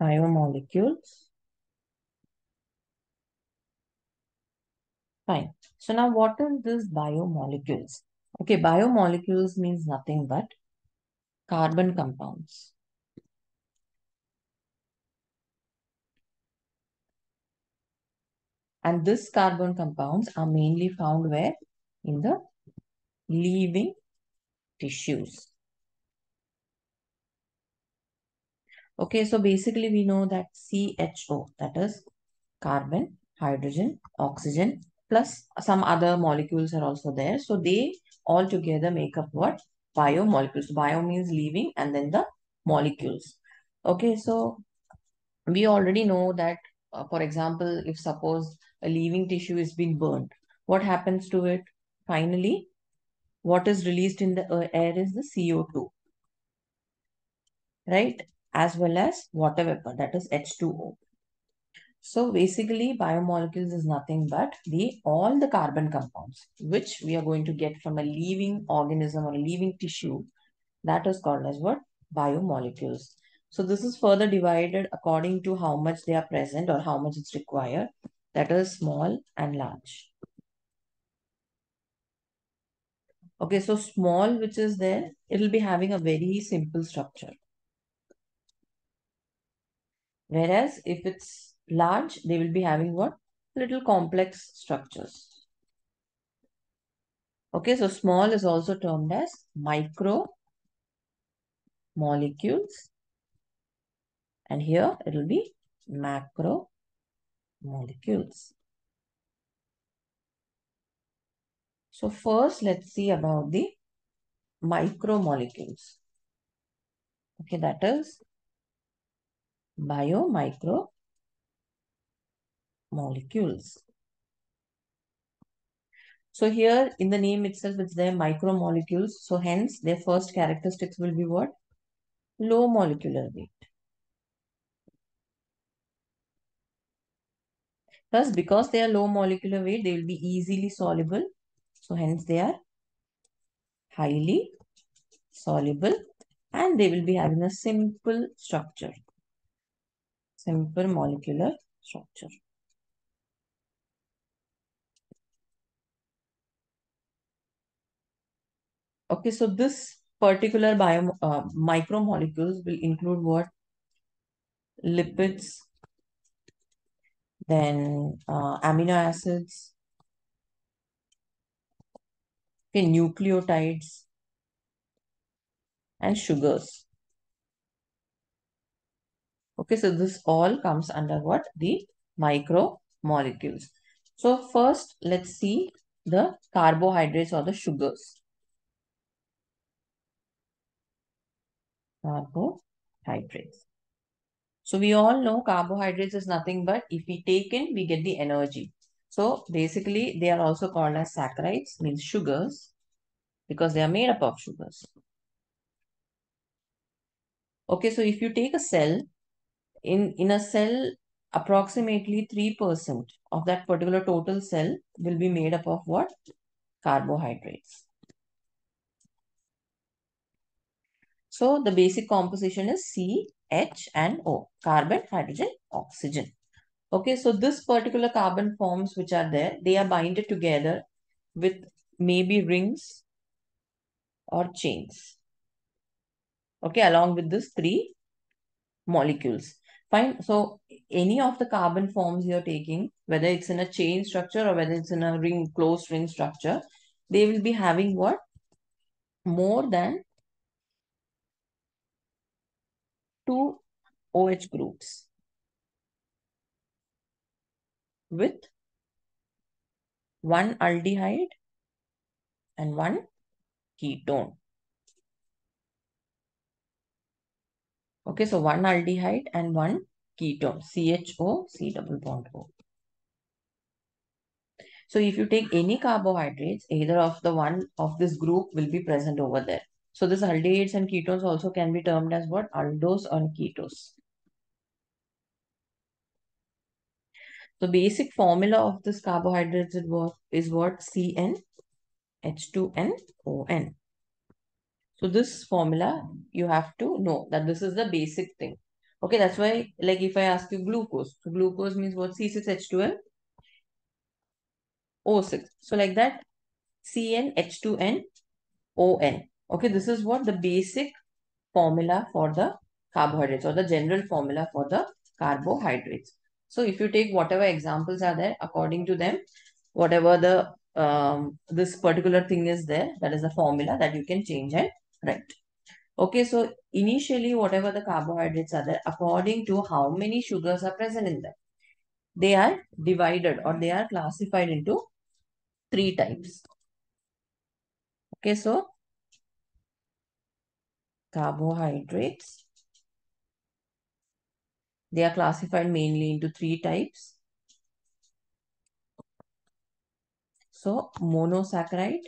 Thiomolecules. Fine. So now what is this biomolecules? Okay, biomolecules means nothing but carbon compounds. And these carbon compounds are mainly found where? In the living tissues. Okay, so basically we know that CHO, that is carbon, hydrogen, oxygen, plus some other molecules are also there. So they all together make up what? Biomolecules. Bio means living and then the molecules. Okay, so we already know that, for example, if suppose a living tissue is being burned, what happens to it? Finally, what is released in the air is the CO2, right? As well as water vapor, that is H2O. So basically, biomolecules is nothing but all the carbon compounds, which we are going to get from a living organism or a living tissue, that is called as what? Biomolecules. So this is further divided according to how much they are present or how much it's required, that is small and large. Okay, so small, which is there, it will be having a very simple structure. Whereas if it's large, they will be having what? Little complex structures. Okay, so small is also termed as micromolecules. And here it will be macromolecules. So first, let's see about the micromolecules. Okay, that is biomicromolecules. So here in the name itself, it's there micromolecules. So hence their first characteristics will be what? Low molecular weight. Plus, because they are low molecular weight, they will be easily soluble. So hence they are highly soluble and they will be having a simple structure. Simple molecular structure. Okay, so this particular micromolecules will include what? Lipids. Then amino acids, okay, nucleotides, and sugars. Okay, so this all comes under what? The micromolecules. So first, let's see the carbohydrates or the sugars. Carbohydrates. So we all know carbohydrates is nothing but if we take in, we get the energy. So basically, they are also called as saccharides, means sugars, because they are made up of sugars. Okay, so if you take a cell, in a cell, approximately 3% of that particular total cell will be made up of what? Carbohydrates. So the basic composition is C, H and O, carbon, hydrogen, oxygen. Okay, so this particular carbon forms which are there, they are binded together with maybe rings or chains. Okay, along with these three molecules. Fine. So any of the carbon forms you're taking, whether it's in a chain structure or whether it's in a ring, closed ring structure, they will be having what? More than 2 OH groups with 1 aldehyde and 1 ketone. Okay, so 1 aldehyde and 1 ketone, CHO, C double bond O. So if you take any carbohydrates, either of the one of this group will be present over there. So this aldehydes and ketones also can be termed as what? Aldose and ketose. The basic formula of this carbohydrates is what? CN, H2N, ON. So this formula you have to know that this is the basic thing. Okay, that's why, like, if I ask you glucose means what? C6H12, O6. So like that, CN, H2N, ON. Okay, this is what the basic formula for the carbohydrates, or the general formula for the carbohydrates. So if you take whatever examples are there, according to them, whatever the this particular thing is there, that is the formula that you can change and write. Okay, so initially whatever the carbohydrates are there, according to how many sugars are present in them, they are divided or they are classified into 3 types. Okay, so carbohydrates, they are classified mainly into 3 types. So monosaccharide,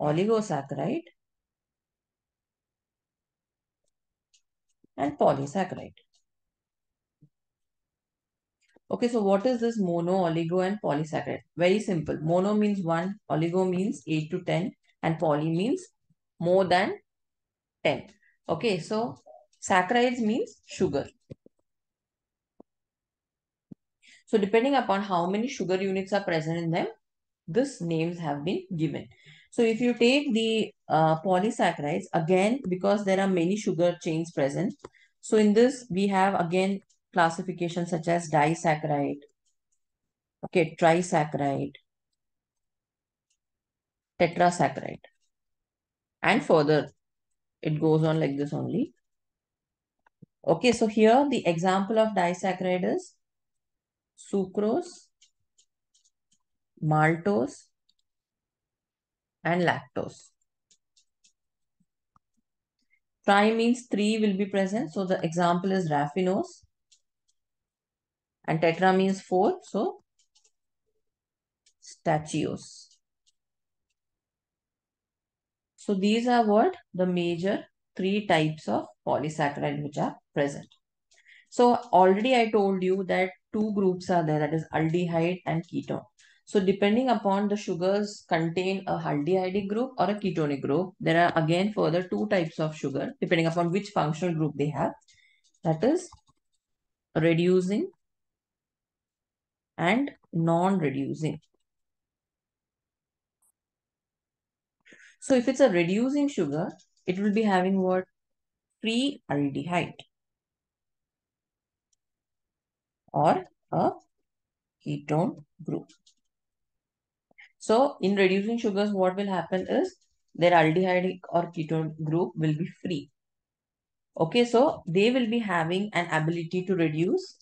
oligosaccharide, and polysaccharide. Okay, so what is this mono, oligo, and polysaccharide? Very simple. Mono means 1, oligo means 8 to 10, and poly means more than 10. Okay, so saccharides means sugar. So depending upon how many sugar units are present in them, these names have been given. So if you take the polysaccharides, again, because there are many sugar chains present, so in this we have again classification such as disaccharide, okay, trisaccharide, tetrasaccharide, and further it goes on like this only. Okay, so here the example of disaccharide is sucrose, maltose, and lactose. Tri means 3 will be present, so the example is raffinose, and tetra means 4, so stachyose. So these are what the major 3 types of polysaccharide which are present. So already I told you that 2 groups are there, that is aldehyde and ketone. So depending upon the sugars contain a aldehydic group or a ketonic group, there are again further 2 types of sugar depending upon which functional group they have, that is reducing and non-reducing. So if it's a reducing sugar, it will be having what? Free aldehyde or a ketone group. So in reducing sugars, what will happen is their aldehydic or ketone group will be free. Okay, so they will be having an ability to reduce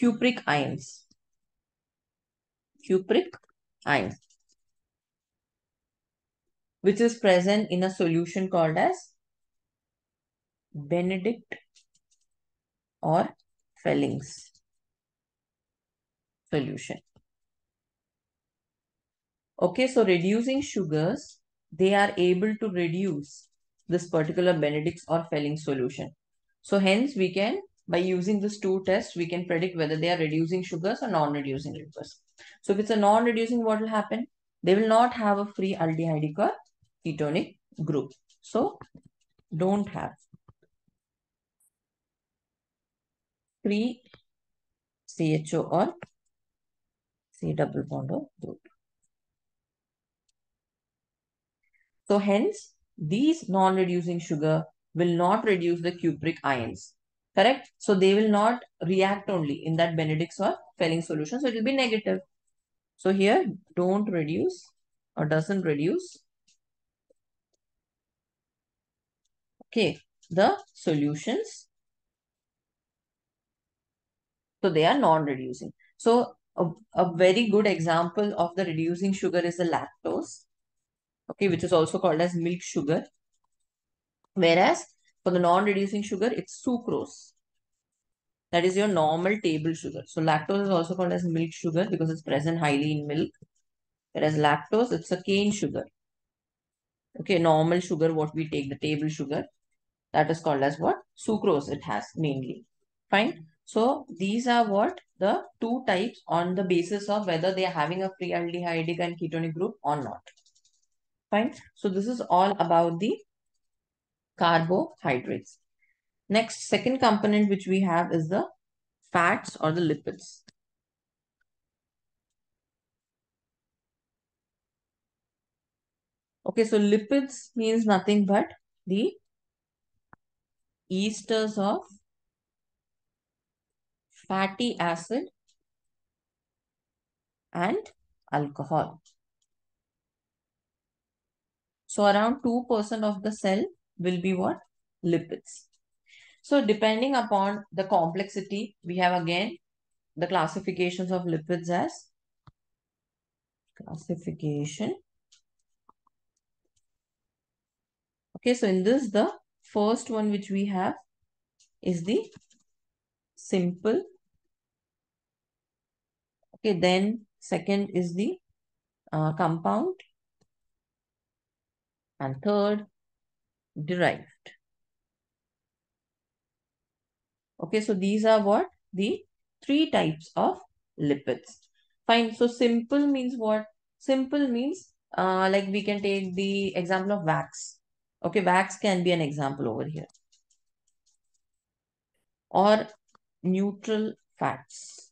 cupric ions. Cupric ions, which is present in a solution called as Benedict or Felling's solution. Okay, so reducing sugars, they are able to reduce this particular Benedict's or Felling's solution. So hence we can, by using these 2 tests, we can predict whether they are reducing sugars or non-reducing sugars. So if it's a non-reducing, what will happen? They will not have a free aldehydic or ketonic group. So don't have free CHO or C double bond O group. So hence, these non-reducing sugar will not reduce the cupric ions, correct? So they will not react only in that Benedict's or Felling's solution, so it will be negative. So here, don't reduce or doesn't reduce, okay, the solutions. So they are non-reducing. So a very good example of the reducing sugar is the lactose, okay, which is also called as milk sugar. Whereas for the non-reducing sugar, it's sucrose. That is your normal table sugar. So lactose is also called as milk sugar because it's present highly in milk. Whereas lactose, it's a cane sugar. Okay, normal sugar, what we take, the table sugar, that is called as what? Sucrose it has mainly. Fine. So these are what? The 2 types on the basis of whether they are having a free aldehydic and ketonic group or not. Fine. So this is all about the carbohydrates. Next, second component which we have is the fats or the lipids. Okay, so lipids means nothing but the esters of fatty acid and alcohol. So around 2% of the cell will be what? Lipids. So depending upon the complexity, we have again the classifications of lipids as classification. Okay, so in this, the first one which we have is the simple. Okay, then second is the compound. And third, derived. Okay, so these are what? The three types of lipids. Fine, so simple means what? Simple means like we can take the example of wax. Okay, wax can be an example over here. Or neutral fats.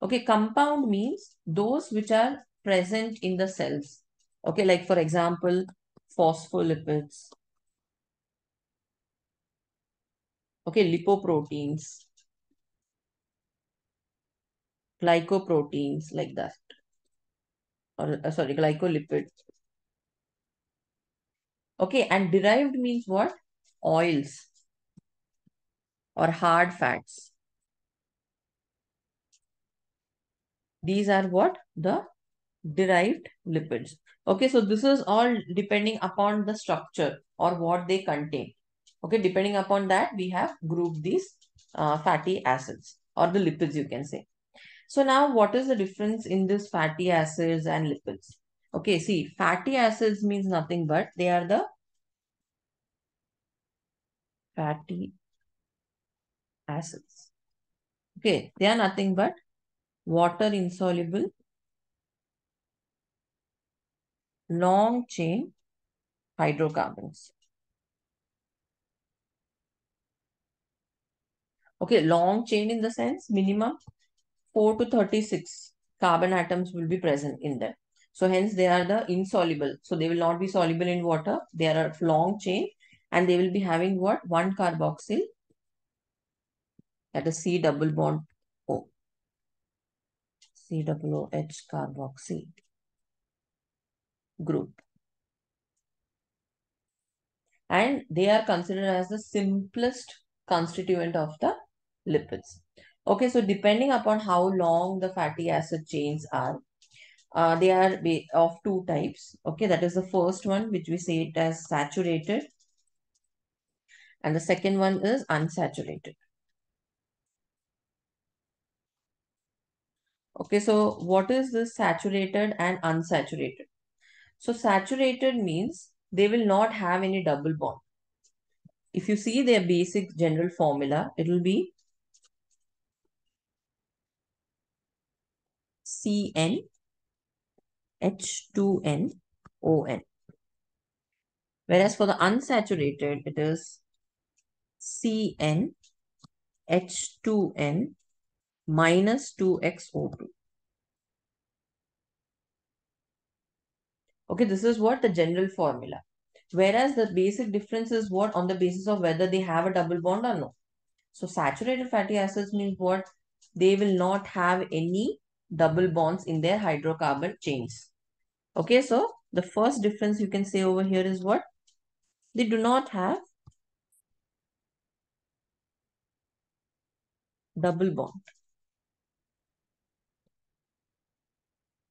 Okay, compound means those which are present in the cells. Okay, like for example, phospholipids. Okay, lipoproteins, glycoproteins, like that. Or sorry, glycolipid. Okay, and derived means what? Oils or hard fats. These are what? The derived lipids. Okay, so this is all depending upon the structure or what they contain. Okay, depending upon that, we have grouped these fatty acids or the lipids, you can say. So now what is the difference in this fatty acids and lipids? Okay, see, fatty acids means nothing but they are the fatty acids. Okay, they are nothing but water insoluble, long chain hydrocarbons. Okay, long chain in the sense minimum 4 to 36 carbon atoms will be present in them. So hence they are the insoluble. So they will not be soluble in water. They are a long chain and they will be having what? One carboxyl, that is C double bond O. COOH carboxyl group. And they are considered as the simplest constituent of the lipids. Okay, so depending upon how long the fatty acid chains are, they are of two types. Okay, that is the first one which we say it as saturated, and the second one is unsaturated. Okay, so what is this saturated and unsaturated? So saturated means they will not have any double bond. If you see their basic general formula, it will be CnH2nON. Whereas for the unsaturated, it is CnH2n minus 2xO2. Okay, this is what the general formula. Whereas the basic difference is what? On the basis of whether they have a double bond or no. So saturated fatty acids means what? They will not have any double bonds in their hydrocarbon chains. Okay, so the first difference you can say over here is what? They do not have double bond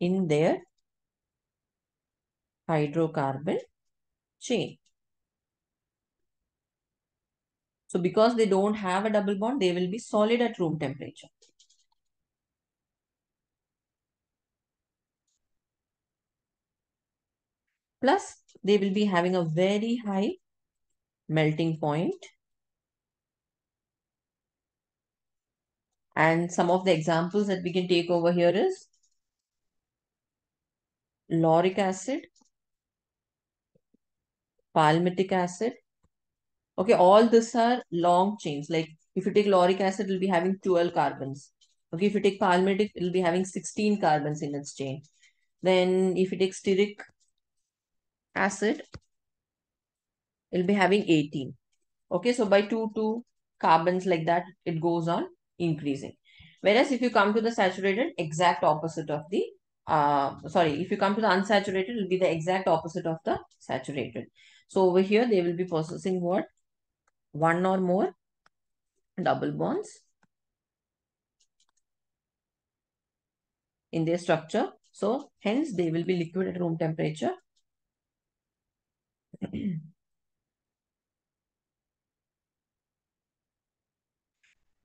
in their hydrocarbon chain. So because they don't have a double bond, they will be solid at room temperature. Plus, they will be having a very high melting point. And some of the examples that we can take over here is lauric acid palmitic acid. Okay, all these are long chains. Like if you take lauric acid, it will be having 12 carbons. Okay, if you take palmitic, it will be having 16 carbons in its chain. Then if you take stearic acid, it will be having 18. Okay, so by two carbons like that, it goes on increasing. Whereas if you come to the saturated, exact opposite of the, if you come to the unsaturated, it will be the exact opposite of the saturated. So over here, they will be possessing what? One or more double bonds in their structure. So hence, they will be liquid at room temperature.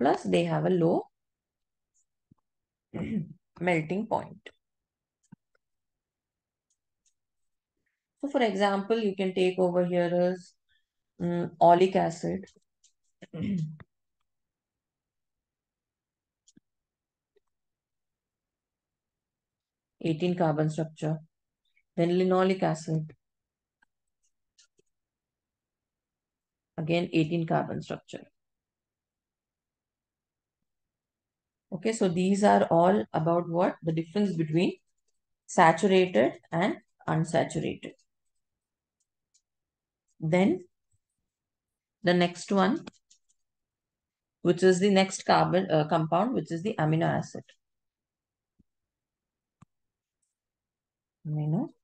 Plus, they have a low melting point. So, for example, you can take over here as oleic acid. 18 carbon structure. Then linoleic acid. Again, 18 carbon structure. Okay, so these are all about what? The difference between saturated and unsaturated. Then the next one, which is the next carbon compound, which is the amino acid. Amino